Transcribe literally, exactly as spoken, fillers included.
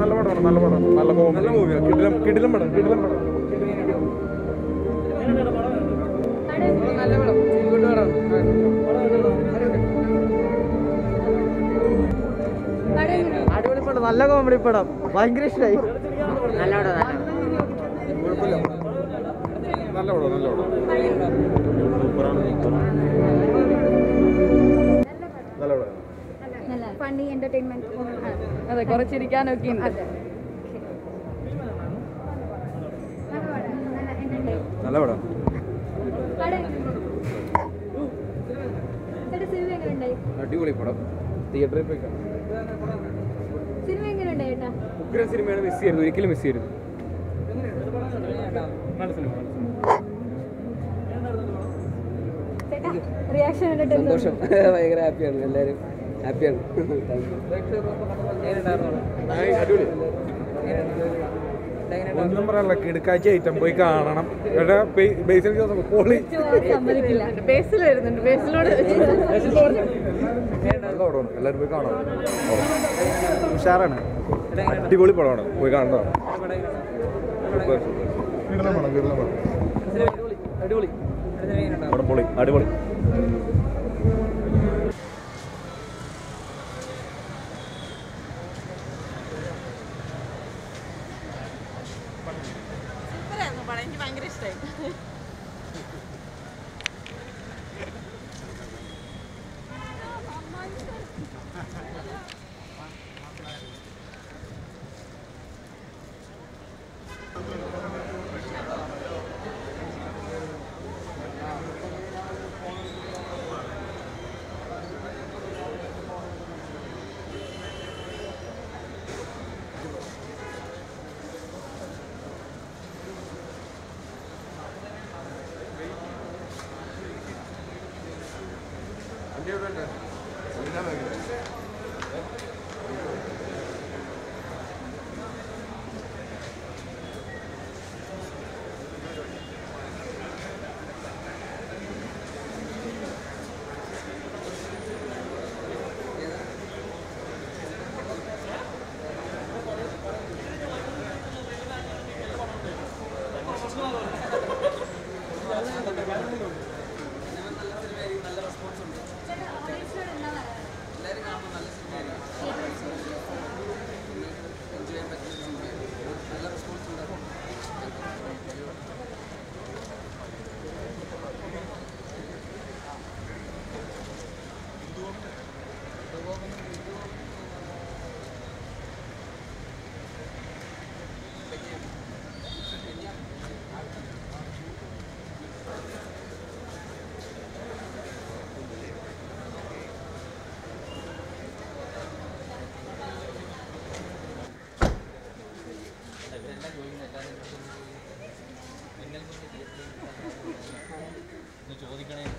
നല്ല പടമാണ് നല്ല പടമാണ് നല്ല കോമഡി നല്ല മൂവിയാണ്. കിടിലം കിടിലം പടം കിടിലം പടം നല്ല പടം ഇങ്ങോട്ട് പടം അടിപൊളി പടം നല്ല കോമഡി പടം ഭയങ്കര ഇഷ്ടമായി. നല്ല പടം നല്ല പടം നല്ല പടം സൂപ്പറാണ് നല്ല പടം നല്ല ഫണ്ണി എൻ്റർടൈൻമെൻറ്റ് അതെ കുറച്ചിരിക്കാനൊക്കെ ഉണ്ട്. നല്ല പടം അടിപൊളി പടം തിയേറ്ററിൽ പോയി ഉഗ്രൻ സിനിമയാണ്. മിസ് ചെയ്യരുത്, ഒരിക്കലും മിസ് ചെയ്യരുത്. സന്തോഷം, ഭയങ്കര ഹാപ്പിയാണ്, എല്ലാവരും ഹാപ്പിയാണ്. ഒന്നും പറയാനുള്ള കിടക്കാഴ്ച ഐറ്റം പോയി കാണണം. എല്ലാവരും പോയി കാണണം, ഉഷാറാണ്, അടിപൊളി പടമാണ്, പോയി കാണണം. അടിപൊളി അടിപൊളി ചോദിക്കണേ.